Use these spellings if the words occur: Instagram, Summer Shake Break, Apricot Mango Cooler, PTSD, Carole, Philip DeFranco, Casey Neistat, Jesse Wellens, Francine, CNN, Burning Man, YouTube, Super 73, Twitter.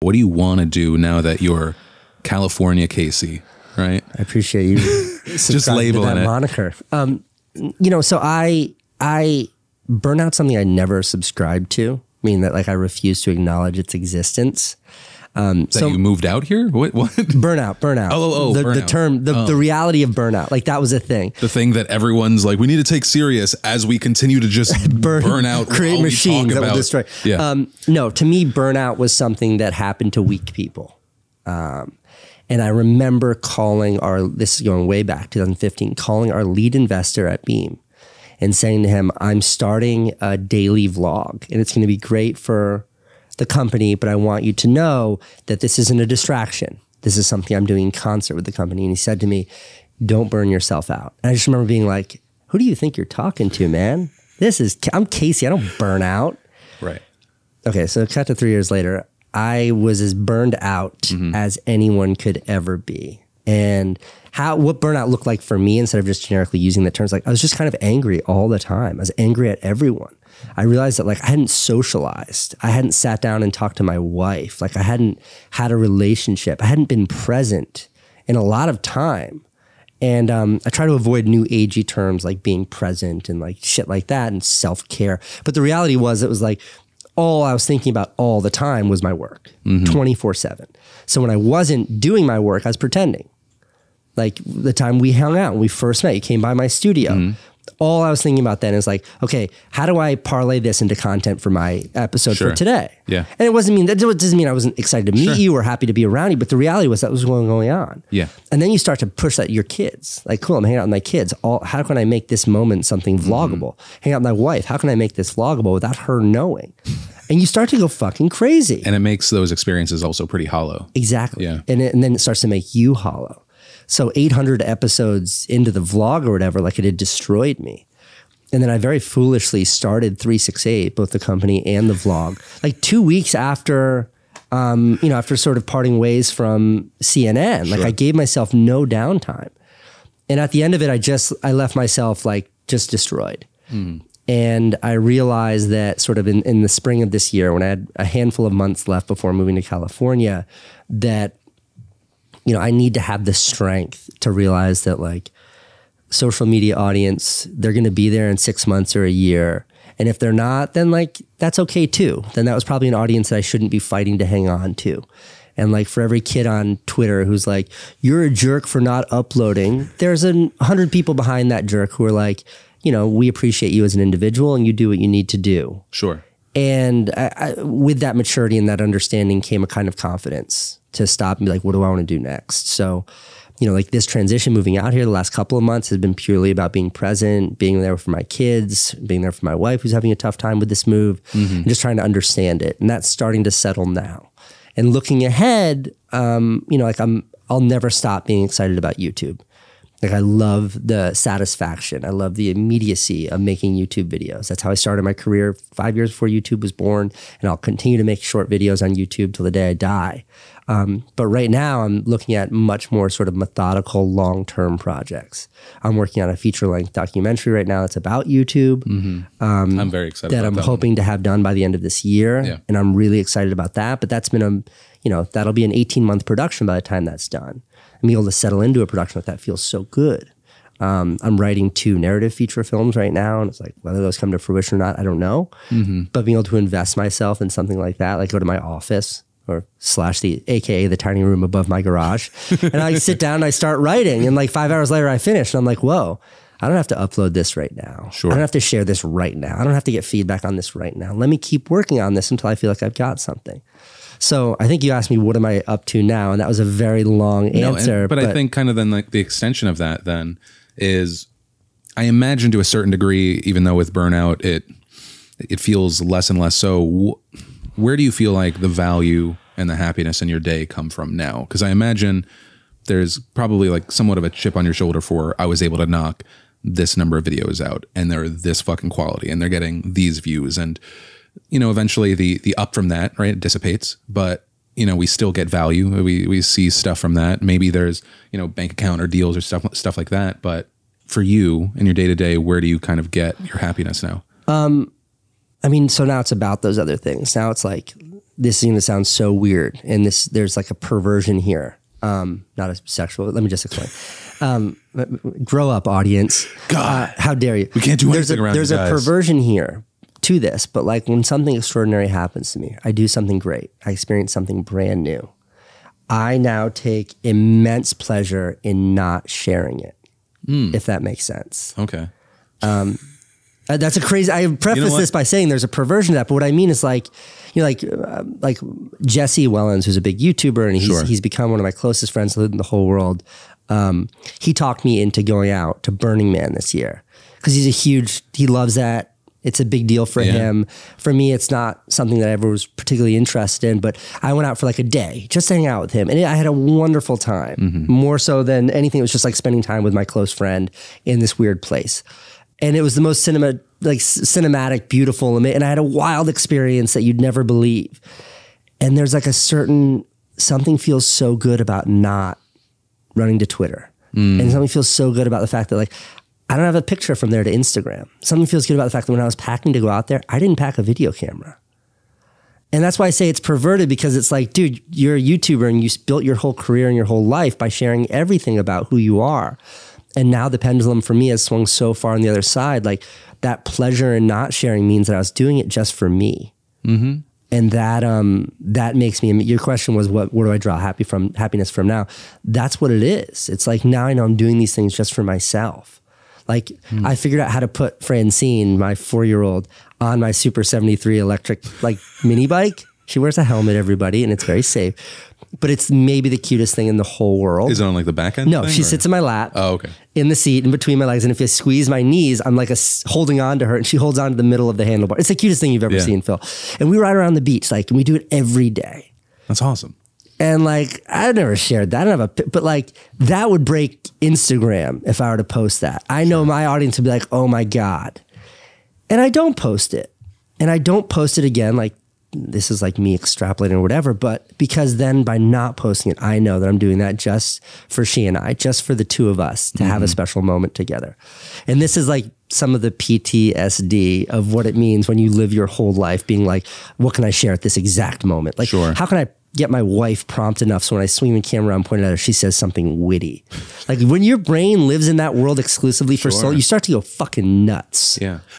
What do you want to do now that you're California Casey, right? I appreciate you just labeling that moniker. You know, so I burnout's something I never subscribed to. I mean, that like I refuse to acknowledge its existence. So you moved out here? What? Burnout. Oh, burnout. The reality of burnout. Like that was a thing. The thing that everyone's like, we need to take serious as we continue to just burn out. Create machines that will destroy. Yeah. No, to me, burnout was something that happened to weak people. And I remember calling this is going way back, 2015, calling our lead investor at Beam and saying to him, I'm starting a daily vlog and it's going to be great for the company, but I want you to know that this isn't a distraction. This is something I'm doing in concert with the company. And he said to me, don't burn yourself out. And I just remember being like, who do you think you're talking to, man? I'm Casey, I don't burn out. Right. Okay, so cut to 3 years later, I was as burned out as anyone could ever be. And what burnout looked like for me, instead of just generically using the terms, like I was just kind of angry all the time. I was angry at everyone. I realized that like I hadn't socialized. I hadn't sat down and talked to my wife. Like I hadn't had a relationship. I hadn't been present in a lot of time. And I try to avoid new agey terms like being present and like shit like that and self-care. But the reality was it was like all I was thinking about all the time was my work, 24/7. So when I wasn't doing my work, I was pretending. Like the time we hung out, when we first met, you came by my studio. All I was thinking about then is like, okay, how do I parlay this into content for my episode for today? Yeah. And that doesn't mean I wasn't excited to meet you or happy to be around you, but the reality was that was going on. Yeah. And then you start to push that your kids, like, cool, I'm hanging out with my kids. How can I make this moment something vloggable? Hang out with my wife. How can I make this vloggable without her knowing? And you start to go fucking crazy. And it makes those experiences also pretty hollow. Exactly. Yeah. And then it starts to make you hollow. So 800 episodes into the vlog or whatever, like it had destroyed me. And then I very foolishly started 368, both the company and the vlog, like 2 weeks after, after sort of parting ways from CNN. Like I gave myself no downtime. And at the end of it, I left myself like just destroyed. And I realized that sort of in the spring of this year, when I had a handful of months left before moving to California, that I need to have the strength to realize that like social media audience, they're going to be there in 6 months or a year. And if they're not, then like, that's okay too. Then that was probably an audience that I shouldn't be fighting to hang on to. And like for every kid on Twitter who's like, you're a jerk for not uploading, there's 100 people behind that jerk who are like, we appreciate you as an individual and you do what you need to do. Sure. And with that maturity and that understanding came a kind of confidence to stop and be like, what do I want to do next? So, like this transition moving out here the last couple of months has been purely about being present, being there for my kids, being there for my wife who's having a tough time with this move, and just trying to understand it. And that's starting to settle now. And looking ahead, I'll never stop being excited about YouTube. Like I love the satisfaction. I love the immediacy of making YouTube videos. That's how I started my career 5 years before YouTube was born. And I'll continue to make short videos on YouTube till the day I die. But right now I'm looking at much more sort of methodical long-term projects. I'm working on a feature-length documentary right now that's about YouTube. I'm very excited about that. I'm hoping to have done by the end of this year. Yeah. And I'm really excited about that. But that's been that'll be an 18-month production by the time that's done. I'm able to settle into a production like that feels so good. I'm writing 2 narrative feature films right now. And it's like, whether those come to fruition or not, I don't know. But being able to invest myself in something like that, like go to my office or AKA the tiny room above my garage. And I sit down and I start writing. And like 5 hours later I finish and I'm like, whoa, I don't have to upload this right now. Sure. I don't have to share this right now. I don't have to get feedback on this right now. Let me keep working on this until I feel like I've got something. So I think you asked me, what am I up to now? And that was a very long answer. But I think kind of then like the extension of that then is, I imagine to a certain degree, even though with burnout, it feels less and less. So where do you feel like the value and the happiness in your day come from now? Cause I imagine there's probably like somewhat of a chip on your shoulder for, I was able to knock this number of videos out and they're this fucking quality and they're getting these views, and eventually the up from that, right, it dissipates, but we still get value. We see stuff from that. Maybe there's, bank account or deals or stuff like that. But for you in your day to day, where do you kind of get your happiness now? So now it's about those other things. Now it's like, this is going to sound so weird, and this, there's like a perversion here. Not a sexual, let me just explain. Grow up, audience. God, how dare you? We can't do anything around this. There's a perversion here to this, but like when something extraordinary happens to me, I do something great, I experience something brand new, I now take immense pleasure in not sharing it, if that makes sense. Okay. That's a crazy, I preface this by saying there's a perversion to that, but what I mean is like, you know, like Jesse Wellens, who's a big YouTuber, and he's become one of my closest friends in the whole world. He talked me into going out to Burning Man this year because he's a huge, he loves that. It's a big deal for him. For me, it's not something that I ever was particularly interested in, but I went out for like a day just to hang out with him. And I had a wonderful time, more so than anything. It was just like spending time with my close friend in this weird place. And it was the most cinematic, beautiful. And I had a wild experience that you'd never believe. And there's like a certain, something feels so good about not running to Twitter. And something feels so good about the fact that like, I don't have a picture from there to Instagram. Something feels good about the fact that when I was packing to go out there, I didn't pack a video camera. And that's why I say it's perverted, because it's like, dude, you're a YouTuber and you built your whole career and your whole life by sharing everything about who you are. And now the pendulum for me has swung so far on the other side. Like that pleasure in not sharing means that I was doing it just for me. And that, that makes me, your question was where do I draw happiness from now? That's what it is. It's like, now I know I'm doing these things just for myself. Like I figured out how to put Francine, my 4-year-old, on my Super 73 electric like mini bike. She wears a helmet, everybody, and it's very safe. But it's maybe the cutest thing in the whole world. Is it on like the back end? No, she sits in my lap. Oh, okay. In the seat, in between my legs, and if I squeeze my knees, I'm like holding on to her, and she holds on to the middle of the handlebar. It's the cutest thing you've ever seen, Phil. And we ride around the beach, like, and we do it every day. That's awesome. And like, I never shared that. I don't have a, but like that would break Instagram if I were to post that. I know my audience would be like, oh my God. And I don't post it. And I don't post it again. Like this is like me extrapolating or whatever, but because then by not posting it, I know that I'm doing that just for she and I, just for the two of us to have a special moment together. And this is like some of the PTSD of what it means when you live your whole life being like, what can I share at this exact moment? Like, how can I get my wife prompt enough so when I swing the camera and point it at her, she says something witty? Like when your brain lives in that world exclusively for so long, you start to go fucking nuts. Yeah.